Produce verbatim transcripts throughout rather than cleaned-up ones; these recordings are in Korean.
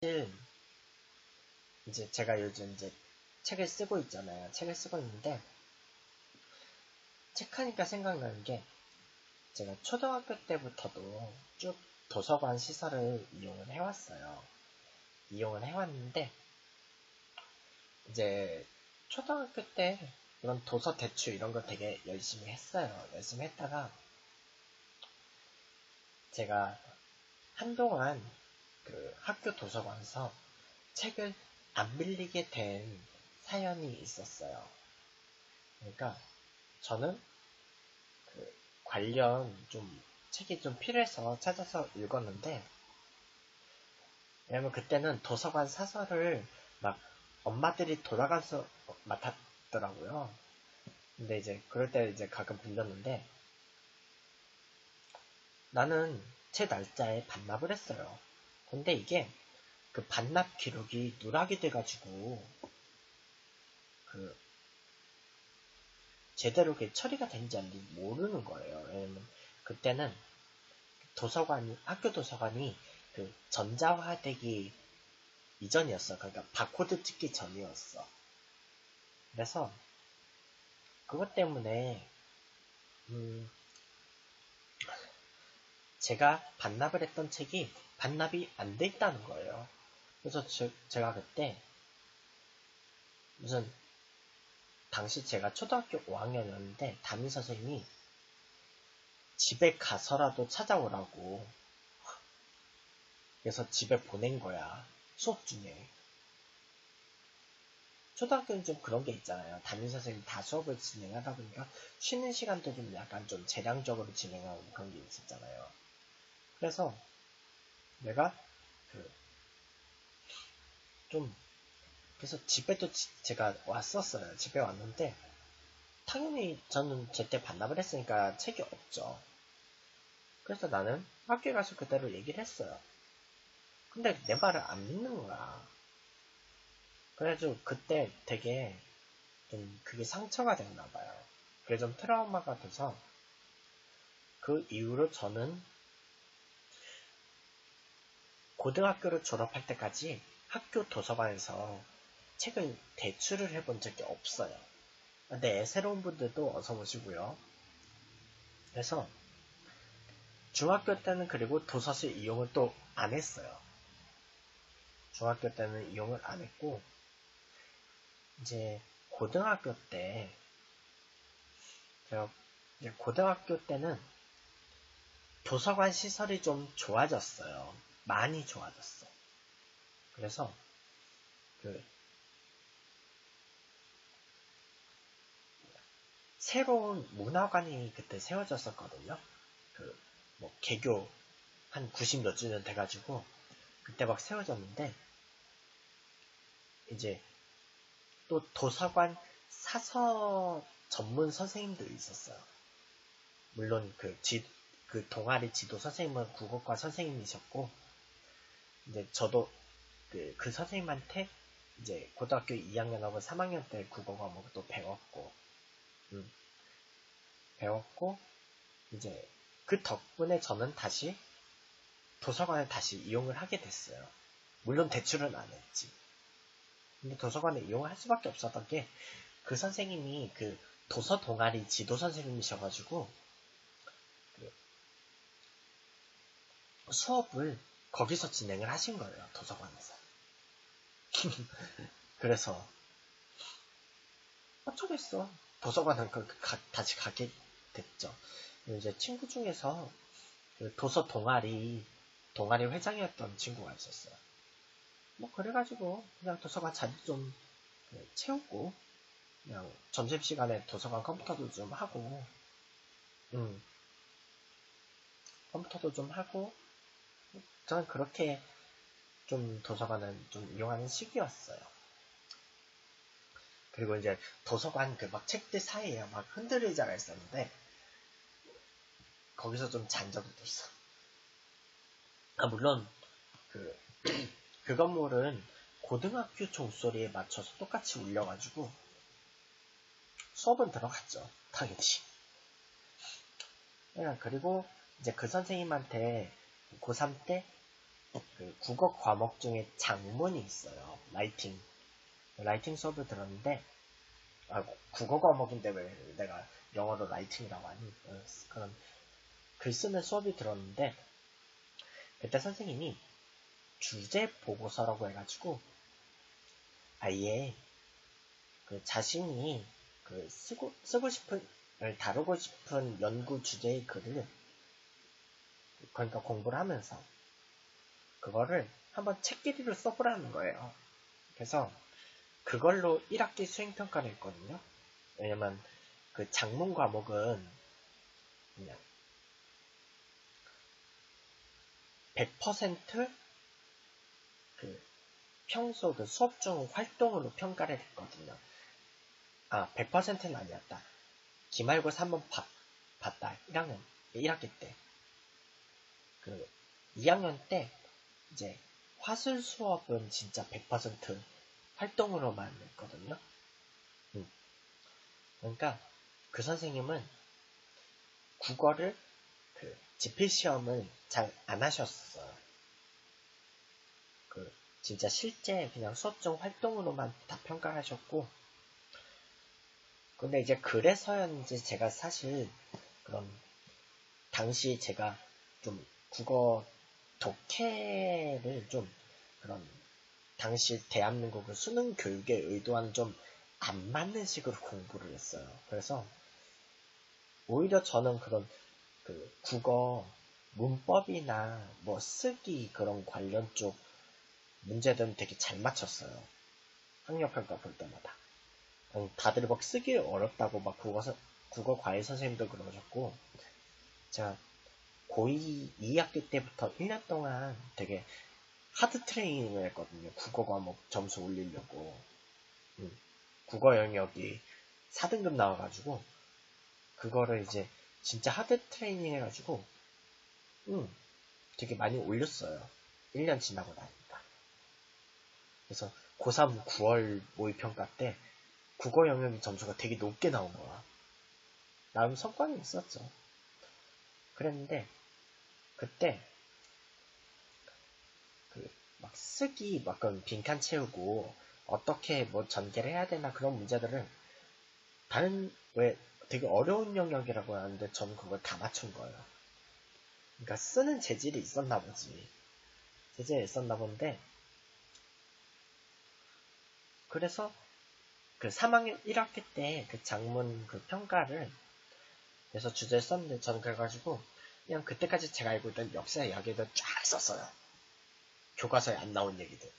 사실 이제 제가 요즘 이제 책을 쓰고 있잖아요. 책을 쓰고 있는데 책하니까 생각나는 게 제가 초등학교 때부터도 쭉 도서관 시설을 이용을 해왔어요. 이용을 해왔는데 이제 초등학교 때 이런 도서 대출 이런 거 되게 열심히 했어요. 열심히 했다가 제가 한동안 그 학교 도서관에서 책을 안 빌리게 된 사연이 있었어요. 그러니까 저는 그 관련 좀 책이 좀 필요해서 찾아서 읽었는데, 왜냐면 그때는 도서관 사설을 막 엄마들이 돌아가서 맡았더라고요. 근데 이제 그럴 때 이제 가끔 빌렸는데 나는 제 날짜에 반납을 했어요. 근데 이게 그 반납 기록이 누락이 돼가지고 그 제대로 그 처리가 된지 안지 모르는 거예요. 왜냐면 그때는 도서관이 학교 도서관이 그 전자화되기 이전이었어. 그러니까 바코드 찍기 전이었어. 그래서 그것 때문에 음 제가 반납을 했던 책이 반납이 안 돼 있다는 거예요. 그래서 제, 제가 그때 무슨 당시 제가 초등학교 오 학년이었는데 담임 선생님이 집에 가서라도 찾아오라고 그래서 집에 보낸 거야. 수업 중에. 초등학교는 좀 그런 게 있잖아요. 담임 선생님이 다 수업을 진행하다 보니까 쉬는 시간도 좀 약간 좀 재량적으로 진행하고 그런 게 있었잖아요. 그래서 내가 그 좀 그래서 집에도 제가 왔었어요. 집에 왔는데 당연히 저는 제때 반납을 했으니까 책이 없죠. 그래서 나는 학교에 가서 그대로 얘기를 했어요. 근데 내 말을 안 믿는 거야. 그래가지고 그때 되게 좀 그게 상처가 됐나 봐요. 그게 좀 트라우마가 돼서 그 이후로 저는 고등학교를 졸업할 때까지 학교 도서관에서 책을 대출을 해본 적이 없어요. 네, 새로운 분들도 어서 오시고요. 그래서 중학교 때는 그리고 도서실 이용을 또 안 했어요. 중학교 때는 이용을 안 했고 이제 고등학교 때 제가 이제 고등학교 때는 도서관 시설이 좀 좋아졌어요. 많이 좋아졌어. 그래서 그 새로운 문화관이 그때 세워졌었거든요. 그 뭐 개교 한 구십 몇 주년 돼가지고 그때 막 세워졌는데 이제 또 도서관 사서 전문 선생님들이 있었어요. 물론 그 지 그 동아리 지도 선생님은 국어과 선생님이셨고 이제 저도 그, 그 선생님한테 이제 고등학교 이 학년하고 삼 학년 때 국어 과목도 배웠고 음, 배웠고 이제 그 덕분에 저는 다시 도서관을 다시 이용을 하게 됐어요. 물론 대출은 안 했지. 근데 도서관을 이용할 수밖에 없었던 게 그 선생님이 그 도서 동아리 지도 선생님이셔가지고 그 수업을 거기서 진행을 하신 거예요. 도서관에서. 그래서 어쩌겠어. 도서관은 그, 가, 다시 가게 됐죠. 이제 친구 중에서 그 도서 동아리 동아리 회장이었던 친구가 있었어요. 뭐 그래가지고 그냥 도서관 자리 좀 채우고 그냥 점심시간에 도서관 컴퓨터도 좀 하고 음 컴퓨터도 좀 하고 저는 그렇게 좀 도서관을 좀 이용하는 시기였어요. 그리고 이제 도서관 그 막 책들 사이에 막 흔들 의자가 있었는데 거기서 좀 잔 적도 있어. 아 물론 그, 그 건물은 고등학교 종소리에 맞춰서 똑같이 울려가지고 수업은 들어갔죠. 당연히. 그리고 이제 그 선생님한테 고삼 때 그 국어 과목 중에 작문이 있어요. 라이팅. 라이팅 수업을 들었는데, 아, 국어 과목인데 왜 내가 영어로 라이팅이라고 하니? 그런 글 쓰는 수업이 들었는데, 그때 선생님이 주제 보고서라고 해가지고, 아예, 그 자신이 그 쓰고, 쓰고 싶은, 다루고 싶은 연구 주제의 글을, 그러니까 공부를 하면서, 그거를 한번 책끼리로 써보라는 거예요. 그래서 그걸로 일 학기 수행평가를 했거든요. 왜냐면 그 작문 과목은 그냥 백 퍼센트 그 평소 그 수업 중 활동으로 평가를 했거든요. 아, 백 퍼센트는 아니었다. 기말고사 한번 봤다. 일 학년, 일 학기 때. 그 이 학년 때 이제 화술 수업은 진짜 백 퍼센트 활동으로만 했거든요. 음. 그러니까 그 선생님은 국어를 그 지필시험은 잘 안 하셨어요. 그 진짜 실제 그냥 수업 중 활동으로만 다 평가하셨고, 근데 이제 그래서였는지 제가 사실 그런 당시 제가 좀 국어 독해를 좀 그런 당시 대한민국을 수능 교육에 의도한 좀 안 맞는 식으로 공부를 했어요. 그래서 오히려 저는 그런 그 국어 문법이나 뭐 쓰기 그런 관련 쪽 문제들은 되게 잘 맞췄어요. 학력평가 볼 때마다. 다들 막 쓰기 어렵다고 막 국어, 국어 과외 선생님도 그러셨고, 제가 고이 이 학기 때부터 일 년 동안 되게 하드 트레이닝을 했거든요. 국어 과목 점수 올리려고. 음, 국어 영역이 사 등급 나와가지고, 그거를 이제 진짜 하드 트레이닝 해가지고, 음, 되게 많이 올렸어요. 일 년 지나고 나니까. 그래서 고삼 구월 모의평가 때 국어 영역의 점수가 되게 높게 나온 거야. 나름 성과는 있었죠. 그랬는데, 그때 그 막 쓰기 막 그런 빈칸 채우고 어떻게 뭐 전개를 해야 되나 그런 문제들을 다른 왜 되게 어려운 영역이라고 하는데 저는 그걸 다 맞춘 거예요. 그러니까 쓰는 재질이 있었나 보지. 재질이 있었나 본데, 그래서 그 삼 학년 일 학기 때 그 작문 그 평가를 그래서 주제를 썼는데, 저는 그래가지고 그냥 그때까지 제가 알고 있던 역사 이야기를 쫙 썼어요. 교과서에 안 나온 얘기들.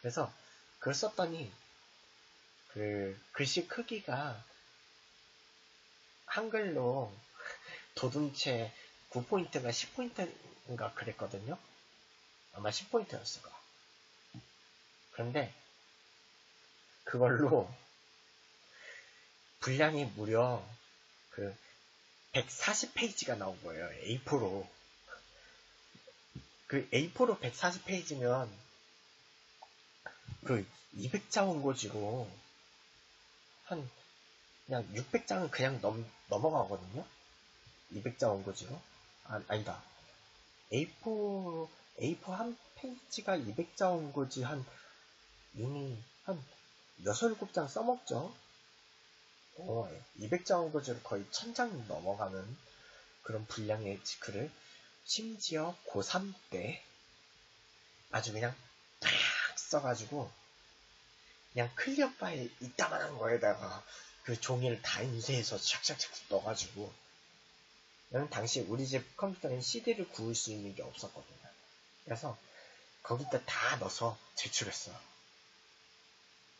그래서 그걸 썼더니 그 글씨 크기가 한글로 도둠체 구 포인트인가 십 포인트인가 그랬거든요. 아마 십 포인트였을 거야. 그런데 그걸로 분량이 무려 그 백사십 페이지가 나온 거예요. 에이 포로. 그 에이 포로 백사십 페이지면 그 이백 자 원고지고 한 그냥 육백 장은 그냥 넘, 넘어가거든요. 이백 자 원고지로. 아, 아니다. 에이 포 에이 포 한 페이지가 이백 자 원고지 한 이미 한 여섯, 일곱 장 써먹죠. 어, 이백 자 원고지로 거의 천 장 넘어가는 그런 분량의 글을 심지어 고삼 때 아주 그냥 딱 써가지고 그냥 클리어 파일 이따만한 거에다가 그 종이를 다 인쇄해서 착착착 넣어가지고, 저는 당시 우리 집 컴퓨터는 씨디를 구울 수 있는 게 없었거든요. 그래서 거기다 다 넣어서 제출했어요.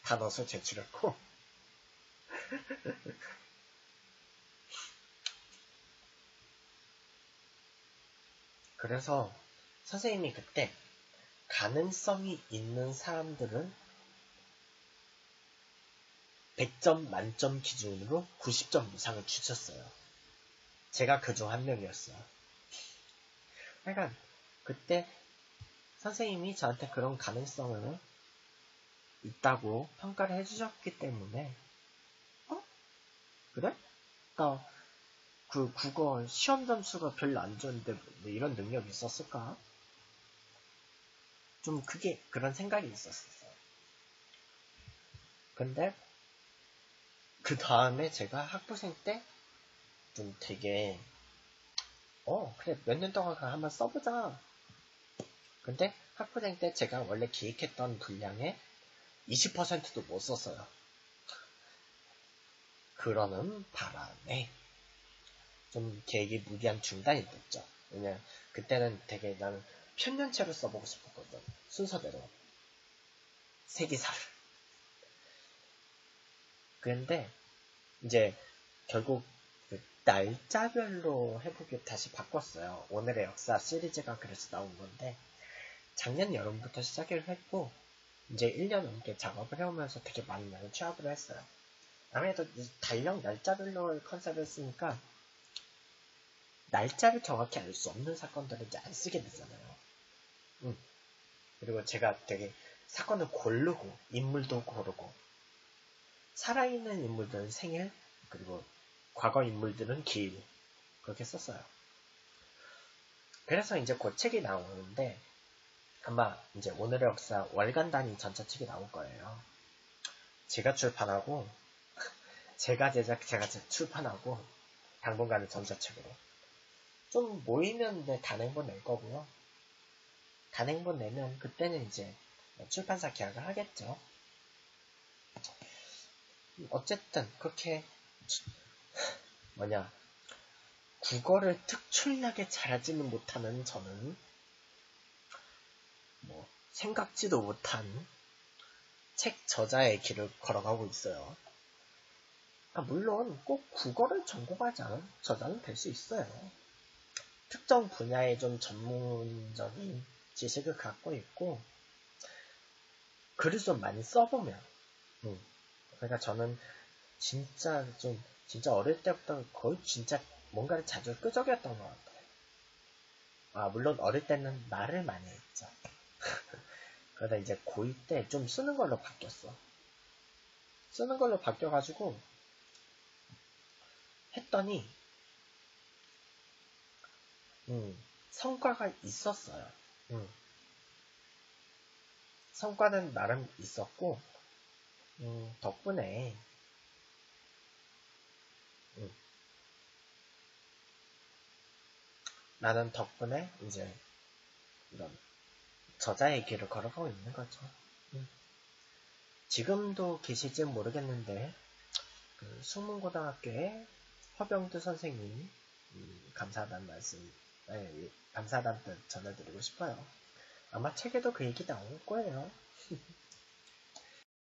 다 넣어서 제출했고 그래서 선생님이 그때 가능성이 있는 사람들은 백 점 만점 기준으로 구십 점 이상을 주셨어요. 제가 그중 한 명이었어요. 그러니까 그때 선생님이 저한테 그런 가능성을 있다고 평가를 해주셨기 때문에, 어? 그래? 나 그 국어 시험 점수가 별로 안 좋은데 이런 능력이 있었을까? 좀 크게 그런 생각이 있었어요. 근데 그 다음에 제가 학부생 때 좀 되게 어 그래 몇 년 동안 한번 써보자. 근데 학부생 때 제가 원래 기획했던 분량의 이십 퍼센트도 못 썼어요. 그러는 바람에 좀 계획이 무리한 중단이 됐죠. 왜냐면 그때는 되게 나는 편년체로 써보고 싶었거든. 순서대로 세기사를. 근데 이제 결국 그 날짜별로 해보기 다시 바꿨어요. 오늘의 역사 시리즈가 그래서 나온 건데 작년 여름부터 시작을 했고 이제 일 년 넘게 작업을 해오면서 되게 많은 양을 취합을 했어요. 아무래도 달력 날짜별로 컨셉을 쓰니까 날짜를 정확히 알 수 없는 사건들을 이제 안 쓰게 되잖아요. 음. 그리고 제가 되게 사건을 고르고 인물도 고르고 살아있는 인물들은 생일 그리고 과거 인물들은 기일 그렇게 썼어요. 그래서 이제 곧 책이 나오는데 아마 이제 오늘의 역사 월간 단위 전체 책이 나올 거예요. 제가 출판하고 제가 제작 제가 출판하고 당분간은 전자책으로 좀 모이면 단행본 낼 거고요. 단행본 내면 그때는 이제 출판사 계약을 하겠죠. 어쨌든 그렇게 뭐냐 국어를 특출나게 잘하지는 못하는 저는 뭐 생각지도 못한 책 저자의 길을 걸어가고 있어요. 아, 물론 꼭 국어를 전공하지 않은 저자는 될 수 있어요. 특정 분야에 좀 전문적인 지식을 갖고 있고 글을 좀 많이 써보면 음. 그러니까 저는 진짜 좀 진짜 어릴 때부터 거의 진짜 뭔가를 자주 끄적였던 것 같아요. 아 물론 어릴 때는 말을 많이 했죠. 그러다 이제 고이 때 좀 쓰는 걸로 바뀌었어. 쓰는 걸로 바뀌어가지고 했더니 음, 성과가 있었어요. 음. 성과는 나름 있었고 음, 덕분에 음. 나는 덕분에 이제 이런 저자의 길을 걸어가고 있는 거죠. 음. 지금도 계실지 모르겠는데 그 숙문고등학교의 허병두 선생님 음, 감사하다는 말씀 네, 감사하다는 뜻 전해드리고 싶어요. 아마 책에도 그 얘기 나올 거예요.